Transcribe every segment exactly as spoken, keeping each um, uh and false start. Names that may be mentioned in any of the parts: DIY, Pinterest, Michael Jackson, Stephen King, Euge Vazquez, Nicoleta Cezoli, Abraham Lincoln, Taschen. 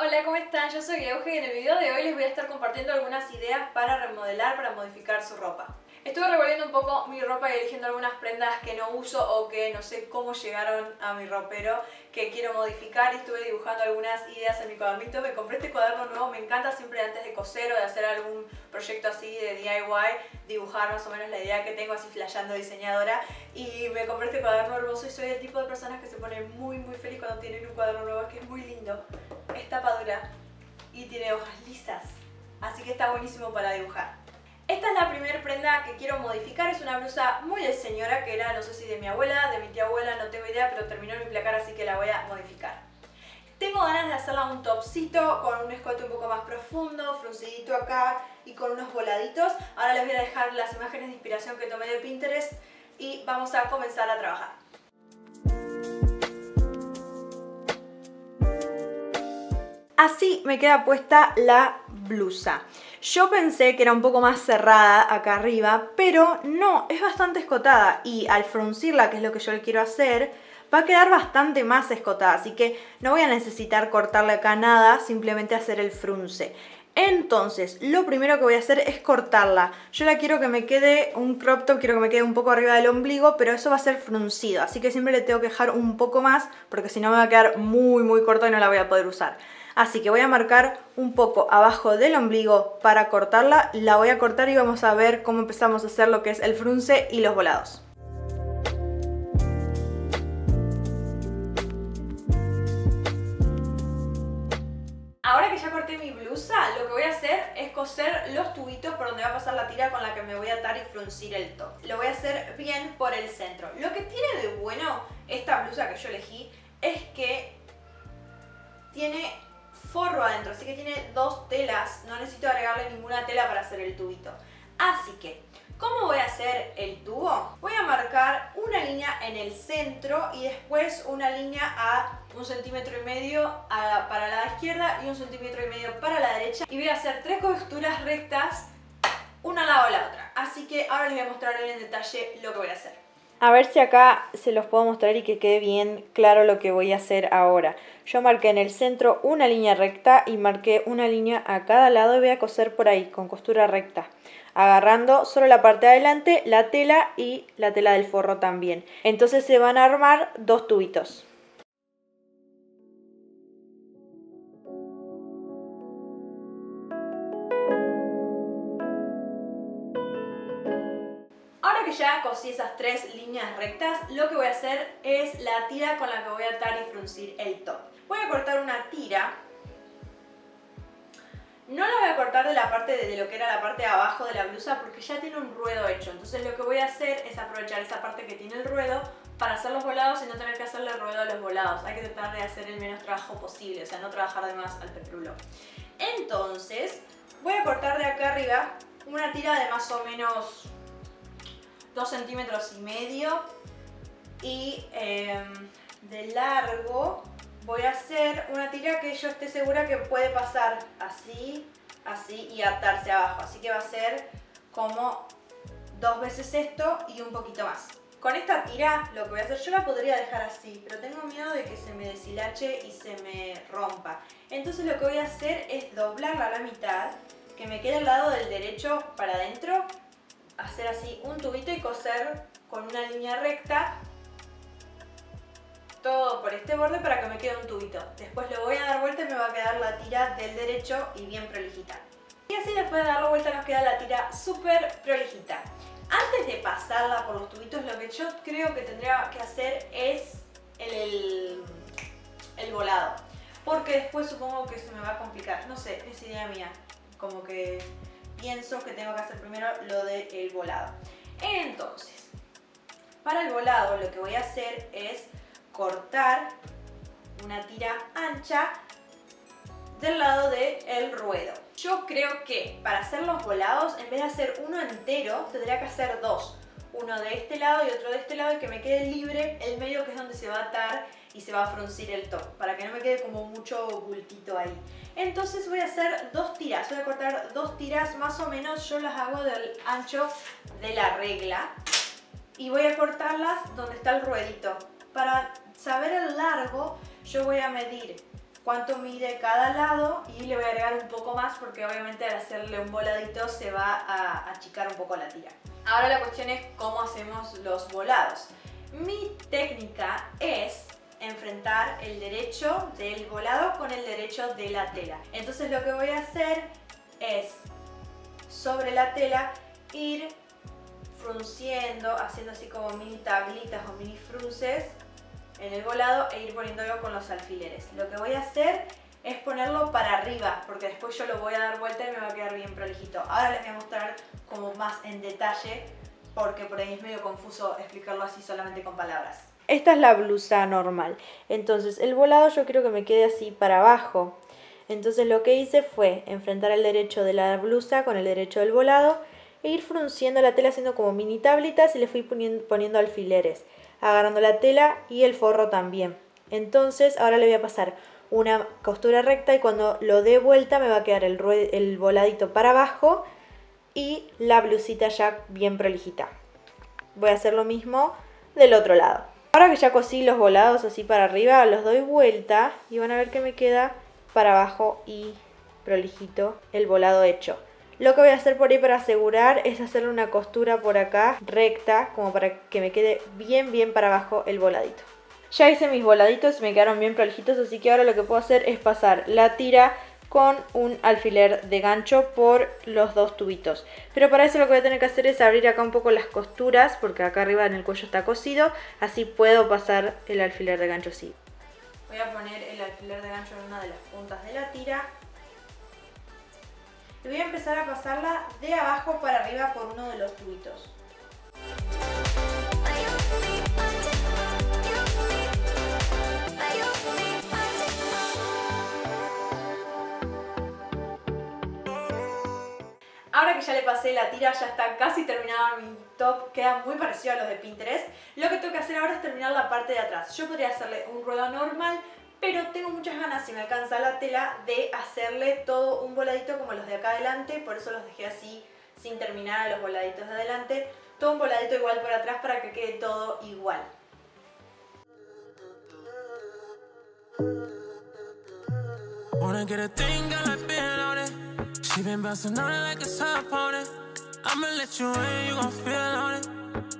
Hola, ¿cómo están? Yo soy Euge y en el video de hoy les voy a estar compartiendo algunas ideas para remodelar, para modificar su ropa. Estuve revolviendo un poco mi ropa y eligiendo algunas prendas que no uso o que no sé cómo llegaron a mi ropero, que quiero modificar. Estuve dibujando algunas ideas en mi cuadernito. Me compré este cuaderno nuevo, me encanta siempre antes de coser o de hacer algún proyecto así de D I Y, dibujar más o menos la idea que tengo así flasheando diseñadora. Y me compré este cuaderno hermoso y soy el tipo de personas que se pone muy muy feliz cuando tienen un cuaderno nuevo, es que es muy lindo. Es tapa dura y tiene hojas lisas, así que está buenísimo para dibujar. Esta es la primera prenda que quiero modificar, es una blusa muy de señora que era, no sé si de mi abuela, de mi tía abuela, no tengo idea, pero terminó en mi placar así que la voy a modificar. Tengo ganas de hacerla un topcito con un escote un poco más profundo, fruncidito acá y con unos voladitos. Ahora les voy a dejar las imágenes de inspiración que tomé de Pinterest y vamos a comenzar a trabajar. Así me queda puesta la blusa. Yo pensé que era un poco más cerrada acá arriba, pero no, es bastante escotada y al fruncirla, que es lo que yo le quiero hacer, va a quedar bastante más escotada, así que no voy a necesitar cortarle acá nada, simplemente hacer el frunce. Entonces, lo primero que voy a hacer es cortarla. Yo la quiero que me quede un crop top, quiero que me quede un poco arriba del ombligo, pero eso va a ser fruncido, así que siempre le tengo que dejar un poco más, porque si no me va a quedar muy muy corta y no la voy a poder usar. Así que voy a marcar un poco abajo del ombligo para cortarla, la voy a cortar y vamos a ver cómo empezamos a hacer lo que es el frunce y los volados. Ahora que ya corté mi blusa, lo que voy a hacer es coser los tubitos por donde va a pasar la tira con la que me voy a atar y fruncir el top. Lo voy a hacer bien por el centro. Lo que tiene de bueno esta blusa que yo elegí es que tiene forro adentro, así que tiene dos telas. No necesito agregarle ninguna tela para hacer el tubito. Así que, ¿cómo voy a hacer el tubo? Voy a marcar una línea en el centro y después una línea a un centímetro y medio para la izquierda y un centímetro y medio para la derecha. Y voy a hacer tres costuras rectas, una al lado de la otra. Así que ahora les voy a mostrar en detalle lo que voy a hacer. A ver si acá se los puedo mostrar y que quede bien claro lo que voy a hacer ahora. Yo marqué en el centro una línea recta y marqué una línea a cada lado y voy a coser por ahí con costura recta, agarrando solo la parte de adelante, la tela y la tela del forro también. Entonces se van a armar dos tubitos. Ya cosí esas tres líneas rectas, lo que voy a hacer es la tira con la que voy a atar y fruncir el top. Voy a cortar una tira, no la voy a cortar de la parte de, de lo que era la parte de abajo de la blusa porque ya tiene un ruedo hecho, entonces lo que voy a hacer es aprovechar esa parte que tiene el ruedo para hacer los volados y no tener que hacerle ruedo a los volados. Hay que tratar de hacer el menos trabajo posible, o sea, no trabajar de más al peprulo. Entonces voy a cortar de acá arriba una tira de más o menos dos centímetros y medio y eh, de largo voy a hacer una tira que yo esté segura que puede pasar así, así y atarse abajo, así que va a ser como dos veces esto y un poquito más. Con esta tira lo que voy a hacer, yo la podría dejar así, pero tengo miedo de que se me deshilache y se me rompa, entonces lo que voy a hacer es doblarla a la mitad, que me quede al lado del derecho para adentro, hacer así un tubito y coser con una línea recta todo por este borde para que me quede un tubito. Después lo voy a dar vuelta y me va a quedar la tira del derecho y bien prolijita. Y así después de darlo vuelta nos queda la tira súper prolijita. Antes de pasarla por los tubitos, lo que yo creo que tendría que hacer es el, el, el volado. Porque después supongo que se me va a complicar. No sé, es idea mía. Como que pienso que tengo que hacer primero lo del volado. Entonces, para el volado lo que voy a hacer es cortar una tira ancha del lado del ruedo. Yo creo que para hacer los volados, en vez de hacer uno entero, tendría que hacer dos. Uno de este lado y otro de este lado y que me quede libre el medio, que es donde se va a atar y se va a fruncir el top, para que no me quede como mucho bultito ahí. Entonces voy a hacer dos tiras, voy a cortar dos tiras más o menos, yo las hago del ancho de la regla y voy a cortarlas donde está el ruedito. Para saber el largo yo voy a medir cuánto mide cada lado y le voy a agregar un poco más porque obviamente al hacerle un voladito se va a achicar un poco la tira. Ahora la cuestión es cómo hacemos los volados. Mi técnica es enfrentar el derecho del volado con el derecho de la tela. Entonces lo que voy a hacer es sobre la tela ir frunciendo, haciendo así como mini tablitas o mini frunces en el volado e ir poniéndolo con los alfileres. Lo que voy a hacer es ponerlo para arriba porque después yo lo voy a dar vuelta y me va a quedar bien prolijito. Ahora les voy a mostrar como más en detalle porque por ahí es medio confuso explicarlo así solamente con palabras. Esta es la blusa normal, entonces el volado yo quiero que me quede así para abajo. Entonces lo que hice fue enfrentar el derecho de la blusa con el derecho del volado e ir frunciendo la tela haciendo como mini tablitas y le fui poniendo, poniendo alfileres, agarrando la tela y el forro también. Entonces ahora le voy a pasar una costura recta y cuando lo dé vuelta me va a quedar el, el voladito para abajo y la blusita ya bien prolijita. Voy a hacer lo mismo del otro lado. Ahora que ya cosí los volados así para arriba, los doy vuelta y van a ver que me queda para abajo y prolijito el volado hecho. Lo que voy a hacer por ahí para asegurar es hacerle una costura por acá recta, como para que me quede bien bien para abajo el voladito. Ya hice mis voladitos, me quedaron bien prolijitos, así que ahora lo que puedo hacer es pasar la tira con un alfiler de gancho por los dos tubitos. Pero para eso lo que voy a tener que hacer es abrir acá un poco las costuras, porque acá arriba en el cuello está cosido, así puedo pasar el alfiler de gancho así. Voy a poner el alfiler de gancho en una de las puntas de la tira. Y voy a empezar a pasarla de abajo para arriba por uno de los tubitos. Ahora que ya le pasé la tira, ya está casi terminado mi top, queda muy parecido a los de Pinterest. Lo que tengo que hacer ahora es terminar la parte de atrás. Yo podría hacerle un ruedo normal, pero tengo muchas ganas, si me alcanza la tela, de hacerle todo un voladito como los de acá adelante. Por eso los dejé así, sin terminar, los voladitos de adelante. Todo un voladito igual por atrás para que quede todo igual. She been bouncing on it like it's her opponent. I'ma let you in, you gon' feel on it.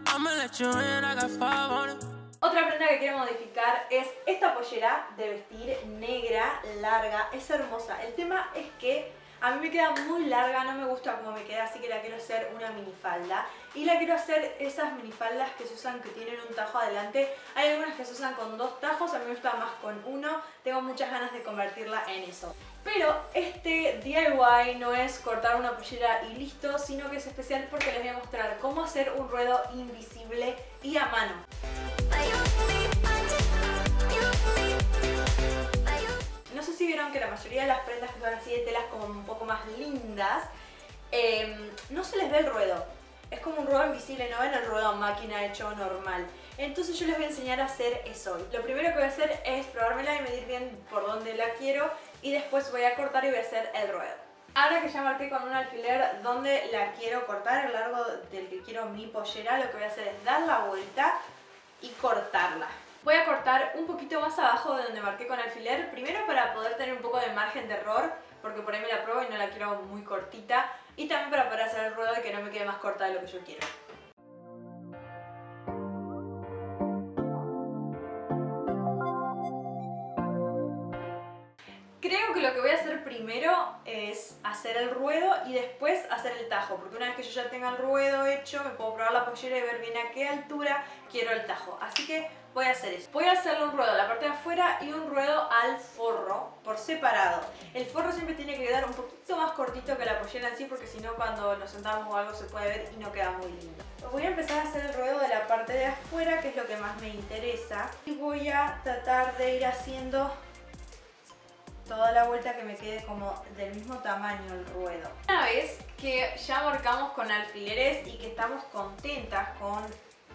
I'ma let you in, I got five on it. Otra prenda que quiero modificar es esta pollera de vestir negra, larga, es hermosa. El tema es que a mí me queda muy larga, no me gusta como me queda, así que la quiero hacer una minifalda. Y la quiero hacer esas minifaldas que se usan, que tienen un tajo adelante. Hay algunas que se usan con dos tajos, a mí me gusta más con uno. Tengo muchas ganas de convertirla en eso. Pero este D I Y no es cortar una pollera y listo, sino que es especial porque les voy a mostrar cómo hacer un ruedo invisible y a mano. No sé si vieron que la mayoría de las prendas que son así de telas como un poco más lindas, eh, no se les ve el ruedo. Es como un ruedo invisible, no ven el ruedo máquina hecho normal. Entonces yo les voy a enseñar a hacer eso. Lo primero que voy a hacer es probármela y medir bien por dónde la quiero y después voy a cortar y voy a hacer el ruedo. Ahora que ya marqué con un alfiler donde la quiero cortar, el largo del que quiero mi pollera, lo que voy a hacer es dar la vuelta y cortarla. Voy a cortar un poquito más abajo de donde marqué con alfiler, primero para poder tener un poco de margen de error, porque por ahí me la pruebo y no la quiero muy cortita, y también para poder hacer el ruedo y que no me quede más corta de lo que yo quiero. Creo que lo que voy a hacer primero es hacer el ruedo y después hacer el tajo, porque una vez que yo ya tenga el ruedo hecho me puedo probar la pollera y ver bien a qué altura quiero el tajo. Así que voy a hacer eso. Voy a hacerle un ruedo a la parte de afuera y un ruedo al forro por separado. El forro siempre tiene que quedar un poquito más cortito que la pollera en sí, porque si no cuando nos sentamos o algo se puede ver y no queda muy lindo. Voy a empezar a hacer el ruedo de la parte de afuera, que es lo que más me interesa, y voy a tratar de ir haciendo toda la vuelta que me quede como del mismo tamaño el ruedo. Una vez que ya marcamos con alfileres y que estamos contentas con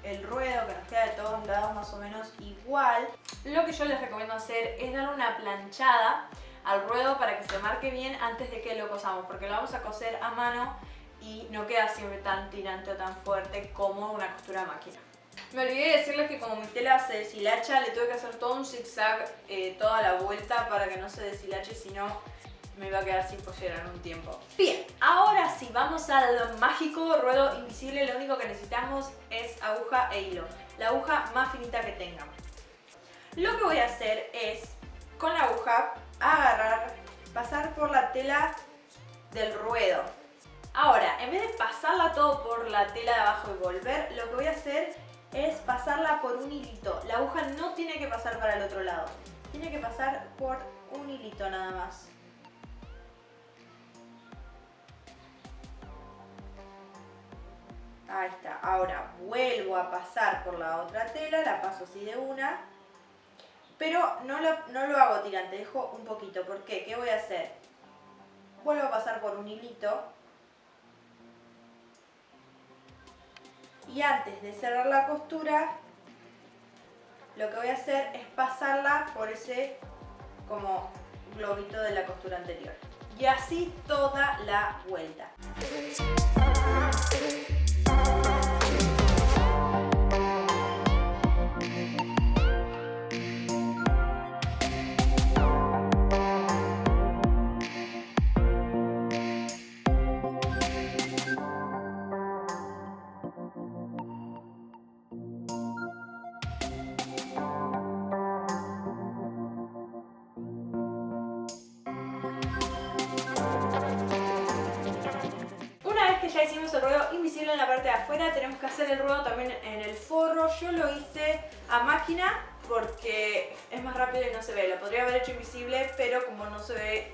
el ruedo, que nos queda de todos lados más o menos igual, lo que yo les recomiendo hacer es dar una planchada al ruedo para que se marque bien antes de que lo cosamos, porque lo vamos a coser a mano y no queda siempre tan tirante o tan fuerte como una costura máquina. Me olvidé de decirles que como mi tela se deshilacha, le tuve que hacer todo un zigzag, eh, toda la vuelta para que no se deshilache, si no me iba a quedar sin pollera en un tiempo. Bien, ahora sí, vamos al mágico ruedo invisible. Lo único que necesitamos es aguja e hilo, la aguja más finita que tengan. Lo que voy a hacer es, con la aguja, agarrar, pasar por la tela del ruedo. Ahora, en vez de pasarla todo por la tela de abajo y volver, lo que voy a hacer es pasarla por un hilito. La aguja no tiene que pasar para el otro lado, tiene que pasar por un hilito nada más. Ahí está. Ahora vuelvo a pasar por la otra tela, la paso así de una, pero no lo, no lo hago tirante, dejo un poquito. ¿Por qué? ¿Qué voy a hacer? Vuelvo a pasar por un hilito y antes de cerrar la costura, lo que voy a hacer es pasarla por ese como globito de la costura anterior. Y así toda la vuelta. Ya hicimos el ruedo invisible en la parte de afuera, tenemos que hacer el ruedo también en el forro. Yo lo hice a máquina porque es más rápido y no se ve. Lo podría haber hecho invisible, pero como no se ve,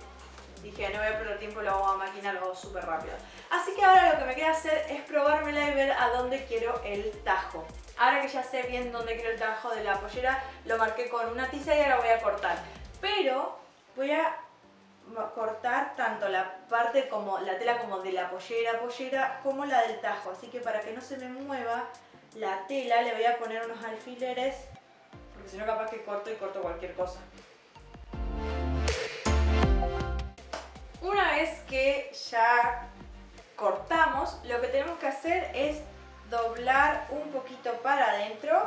dije no voy a perder tiempo, lo hago a máquina, lo hago súper rápido. Así que ahora lo que me queda hacer es probármela y ver a dónde quiero el tajo. Ahora que ya sé bien dónde quiero el tajo de la pollera, lo marqué con una tiza y ahora voy a cortar. Pero voy a cortar tanto la parte como la tela como de la pollera pollera como la del tajo, así que para que no se me mueva la tela le voy a poner unos alfileres, porque si no capaz que corto y corto cualquier cosa. Una vez que ya cortamos, lo que tenemos que hacer es doblar un poquito para adentro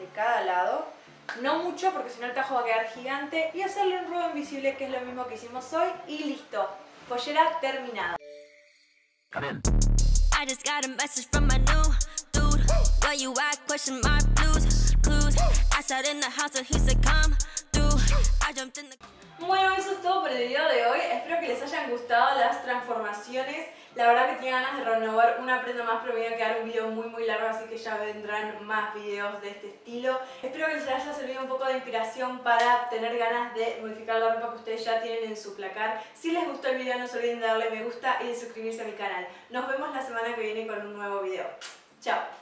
de cada lado. No mucho, porque si no el tajo va a quedar gigante, y hacerle un ruedo invisible, que es lo mismo que hicimos hoy, y listo. Pollera terminada. Bueno, eso es todo por el video de hoy. Espero que les hayan gustado las transformaciones. La verdad que tenía ganas de renovar una prenda más, pero me iba a quedar un video muy muy largo, así que ya vendrán más videos de este estilo. Espero que les haya servido un poco de inspiración para tener ganas de modificar la ropa que ustedes ya tienen en su placar. Si les gustó el video, no se olviden de darle me gusta y de suscribirse a mi canal. Nos vemos la semana que viene con un nuevo video. Chao.